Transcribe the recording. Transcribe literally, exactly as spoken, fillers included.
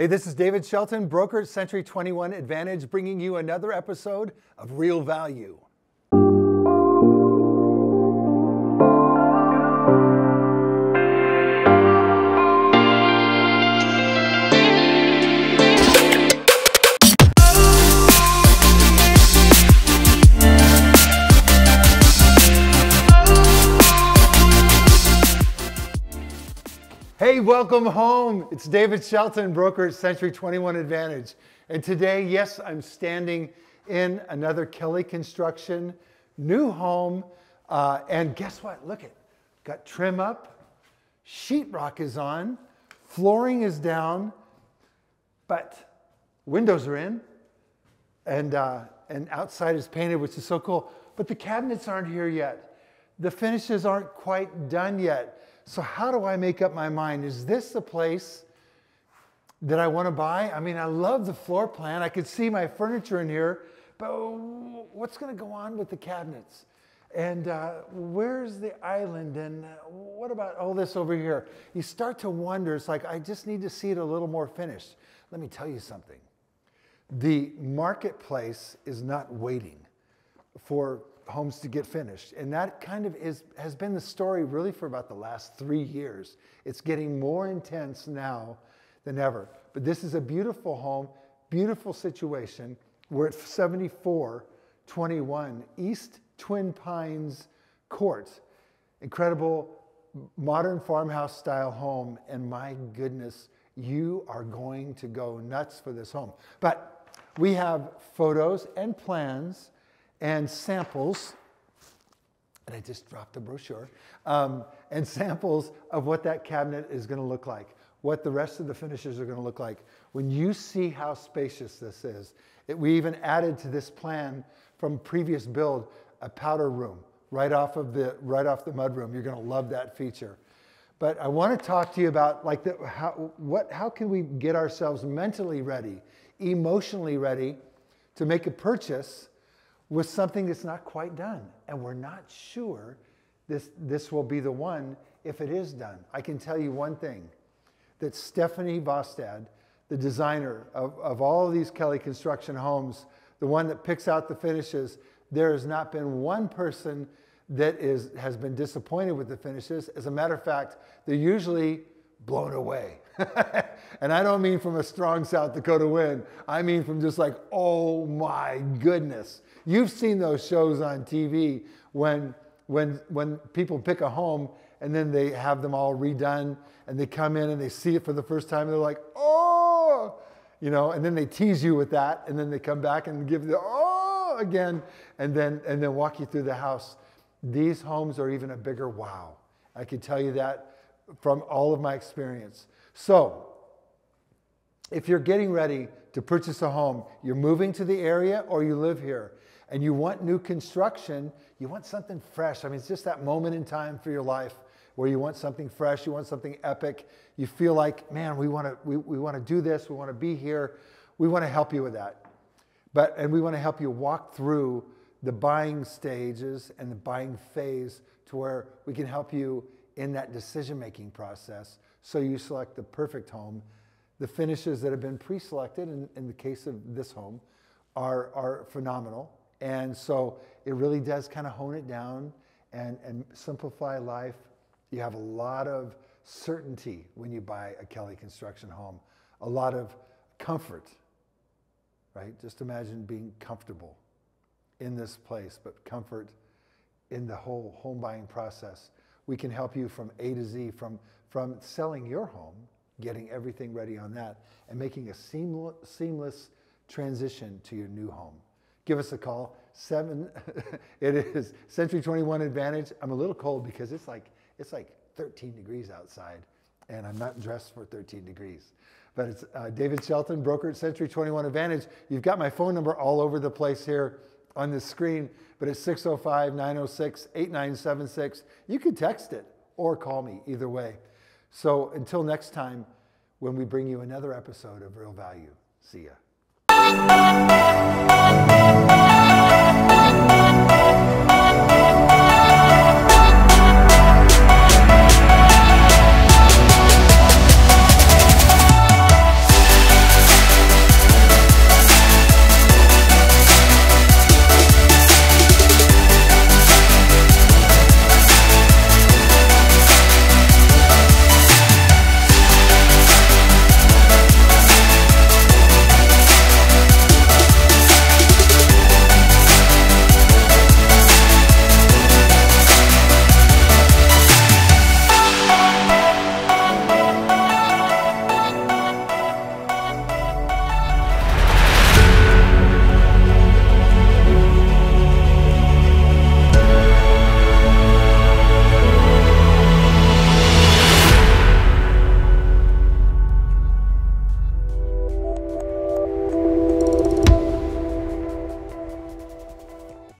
Hey, this is David Shelton, broker at Century twenty-one Advantage, bringing you another episode of Real Value. Hey, welcome home. It's David Shelton, broker at Century twenty-one Advantage. And today, yes, I'm standing in another Kelly Construction new home. Uh, and guess what? Look it. Got trim up. Sheetrock is on. Flooring is down. But windows are in. And, uh, and outside is painted, which is so cool. But the cabinets aren't here yet. The finishes aren't quite done yet. So how do I make up my mind? Is this the place that I want to buy? I mean, I love the floor plan. I could see my furniture in here, but what's going to go on with the cabinets? And uh, where's the island? And what about all this over here? You start to wonder. It's like, I just need to see it a little more finished. Let me tell you something. The marketplace is not waiting for homes to get finished. And that kind of is, has been the story really for about the last three years. It's getting more intense now than ever. But this is a beautiful home, beautiful situation. We're at seventy-four twenty-one East Twin Pines Court. Incredible modern farmhouse style home. And my goodness, you are going to go nuts for this home. But we have photos and plans and samples, and I just dropped the brochure, um, and samples of what that cabinet is going to look like, what the rest of the finishes are going to look like. When you see how spacious this is, it, we even added to this plan from previous build a powder room right off of the, right off the mud room. You're going to love that feature. But I want to talk to you about like the, how, what, how can we get ourselves mentally ready, emotionally ready to make a purchase with something that's not quite done. And we're not sure this, this will be the one if it is done. I can tell you one thing, that Stephanie Bostad, the designer of, of all of these Kelly Construction homes, the one that picks out the finishes, there has not been one person that is, has been disappointed with the finishes. As a matter of fact, they're usually blown away. And I don't mean from a strong South Dakota wind. I mean from just like, oh my goodness. You've seen those shows on T V when, when, when people pick a home and then they have them all redone and they come in and they see it for the first time and they're like, oh, you know, and then they tease you with that and then they come back and give the oh again and then, and then walk you through the house. These homes are even a bigger wow. I can tell you that from all of my experience. So if you're getting ready to purchase a home, you're moving to the area or you live here and you want new construction, you want something fresh. I mean, it's just that moment in time for your life where you want something fresh, you want something epic. You feel like, man, we want to we, we want to do this, we want to be here. We want to help you with that. But, and we want to help you walk through the buying stages and the buying phase to where we can help you in that decision-making process, so you select the perfect home. The finishes that have been pre-selected, in, in the case of this home, are, are phenomenal. And so it really does kind of hone it down and, and simplify life. You have a lot of certainty when you buy a Kelly Construction home, a lot of comfort, right? Just imagine being comfortable in this place, but comfort in the whole home buying process. We can help you from A to Z, from, from selling your home, getting everything ready on that, and making a seamless, seamless transition to your new home. Give us a call, seven, it is Century twenty-one Advantage. I'm a little cold because it's like, it's like thirteen degrees outside, and I'm not dressed for thirteen degrees. But it's uh, David Shelton, broker at Century twenty-one Advantage. You've got my phone number all over the place here on the screen, but it's six oh five, nine oh six, eight nine seven six. You can text it or call me, either way. So until next time, when we bring you another episode of Real Value, see ya.